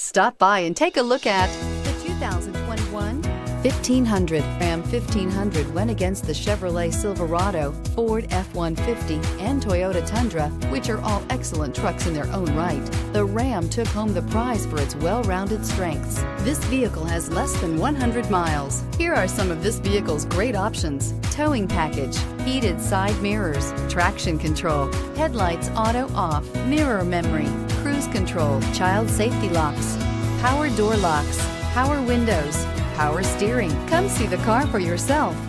Stop by and take a look at the 2021 1500. Ram 1500 went against the Chevrolet Silverado, Ford F-150, and Toyota Tundra, which are all excellent trucks in their own right. The Ram took home the prize for its well-rounded strengths. This vehicle has less than 100 miles. Here are some of this vehicle's great options: towing package, heated side mirrors, traction control, headlights auto off, mirror memory, cruise control, child safety locks, power door locks, power windows, power steering. Come see the car for yourself.